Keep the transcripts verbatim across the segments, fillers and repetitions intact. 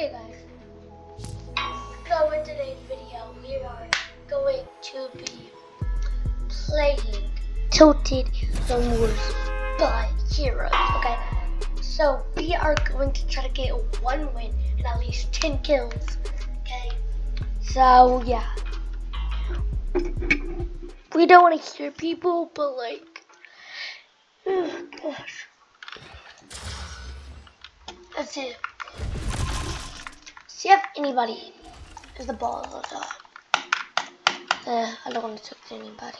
Okay guys, so in today's video we are going to be playing Tilted Towers by Heroes, okay? So we are going to try to get one win and at least ten kills, okay? So yeah, we don't want to hear people, but like, oh gosh, let's see. See if anybody is the ball or not. Uh, I don't want to talk to anybody.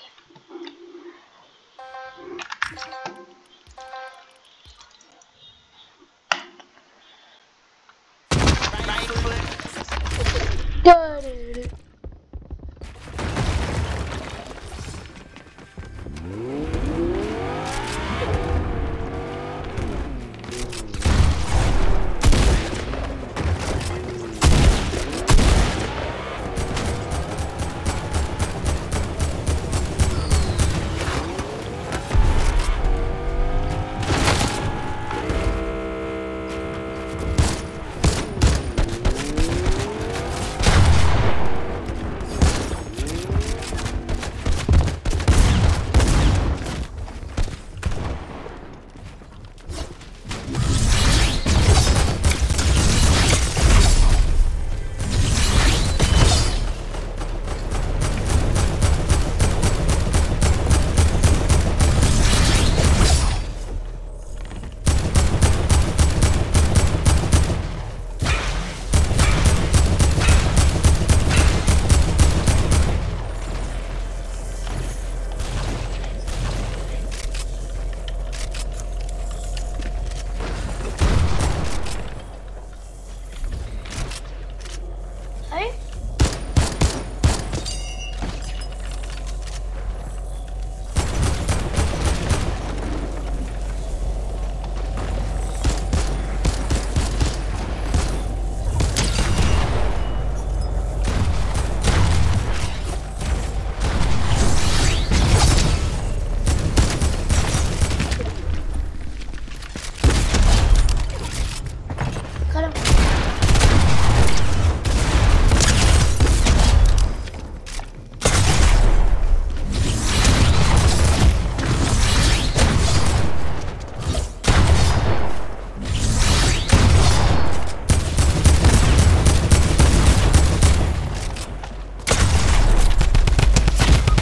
What's this kid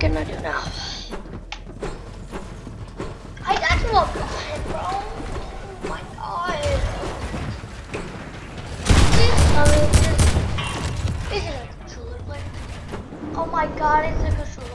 gonna do now? I got you up behind, bro. Oh my god. This, uh, this, this is a controller player. Oh my god, it's a controller .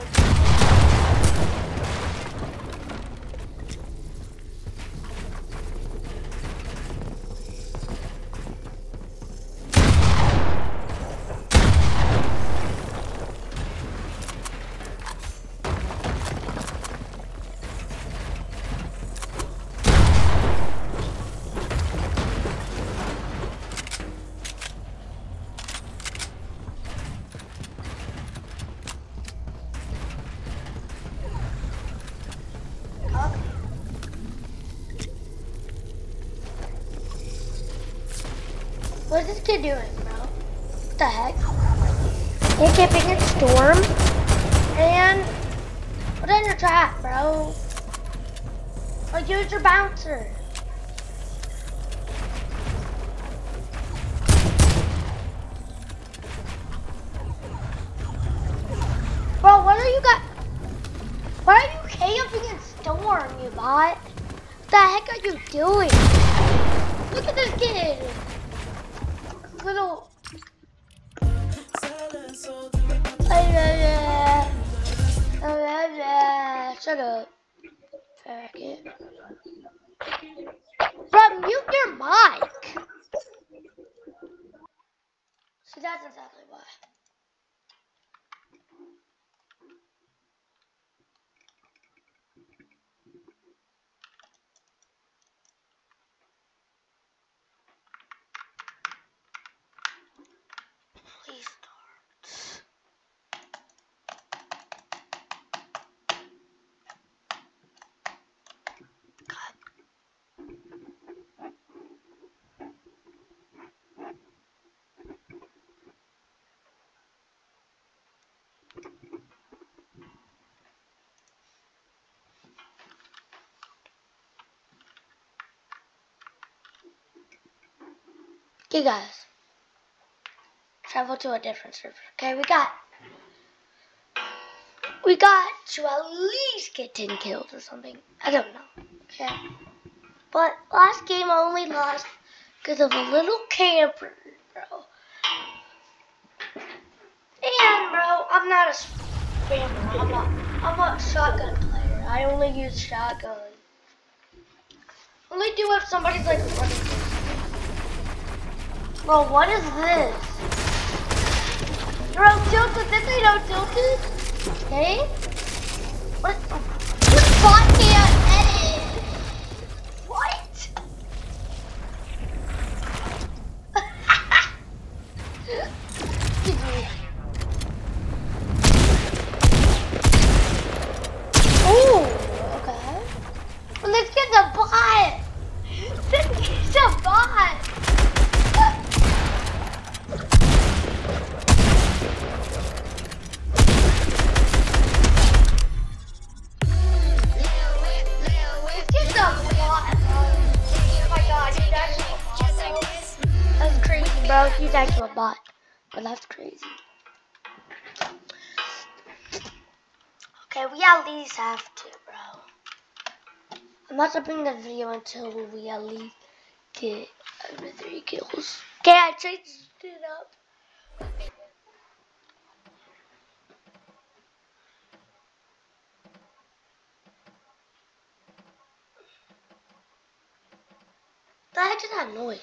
What's this kid doing, bro? What the heck? They're camping in storm and put in your trap, bro. Or use your bouncer. Bro, what are you got? Why are you camping in storm, you bot? What the heck are you doing? Look at this kid. Little uh, uh, uh, uh, shut up. Bro, mute your mic. See, that's exactly why. You guys, travel to a different server. Okay, we got, we got to at least get ten kills or something. I don't know. Okay, but last game I only lost because of a little camper, bro. And bro, I'm not a spammer. I'm a, I'm a shotgun player. I only use shotgun. Only do if somebody's like running. Bro, what is this? Bro, Tilted, did they know Tilted? Hey? What? This bot can't edit! What? Oh, okay. Well, let's get the bot! Let's get the bot! Bro, he's actually a bot, but that's crazy. Okay, we at least have to, bro. I'm not stopping the video until we at least get under three kills. Okay, I changed it up. The heck is that noise?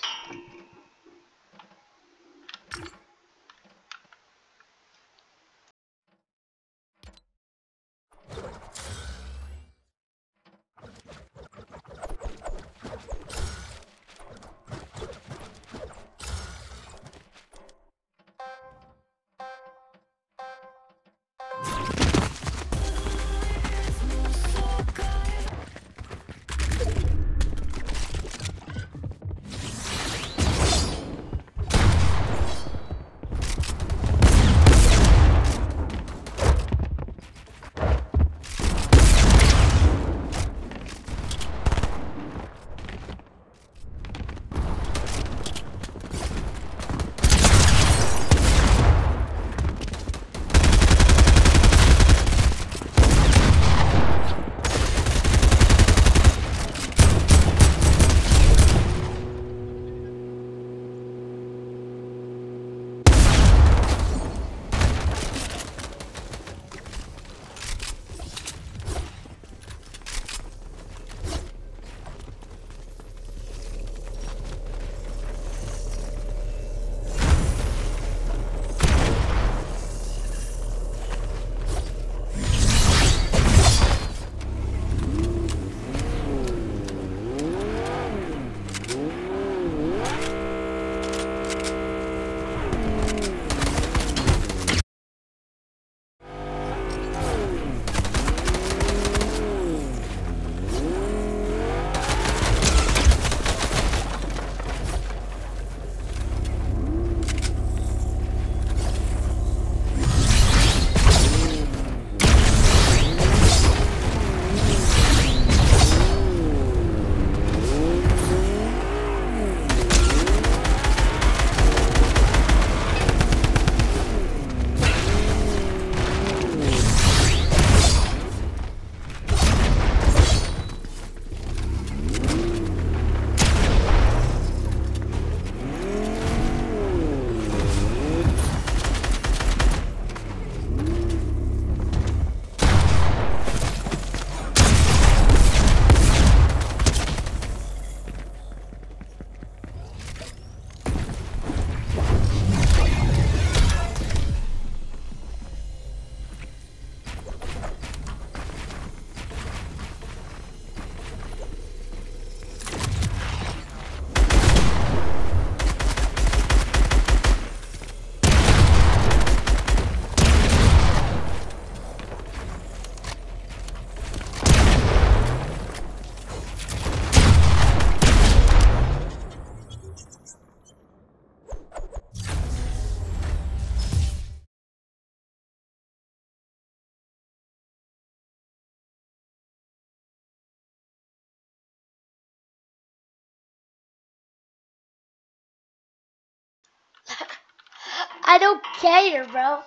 I don't care, bro.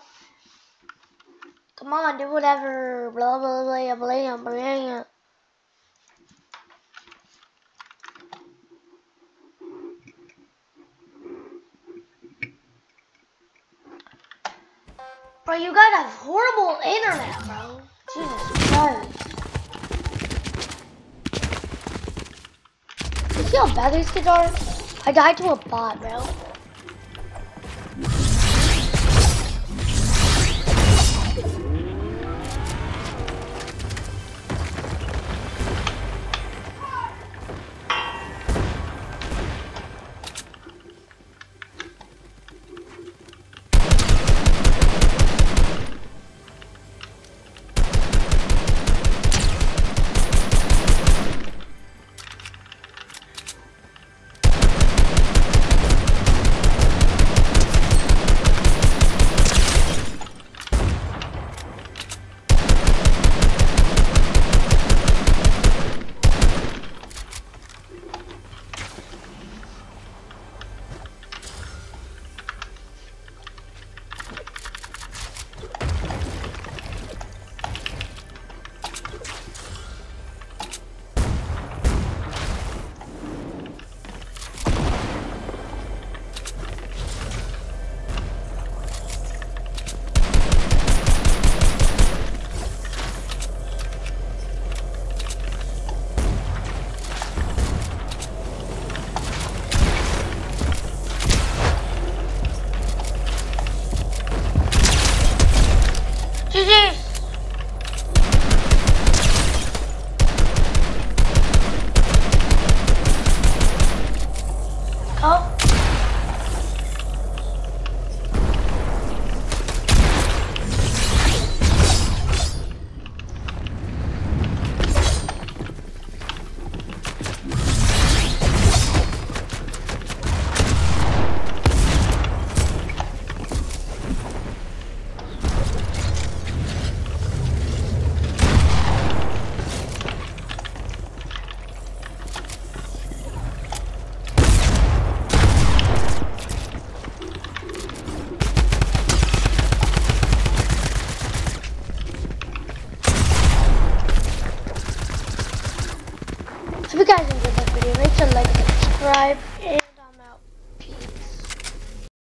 Come on, do whatever. Blah, blah, blah, blah, blah. Bro, you got a horrible internet, bro. Jesus Christ. You see how bad these kids are? I died to a bot, bro. If you guys enjoyed that video, make sure to like and subscribe.